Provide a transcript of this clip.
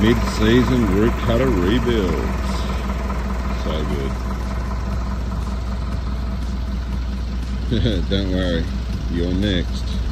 mid-season rootcutter rebuilds. So good. Don't worry, you're next.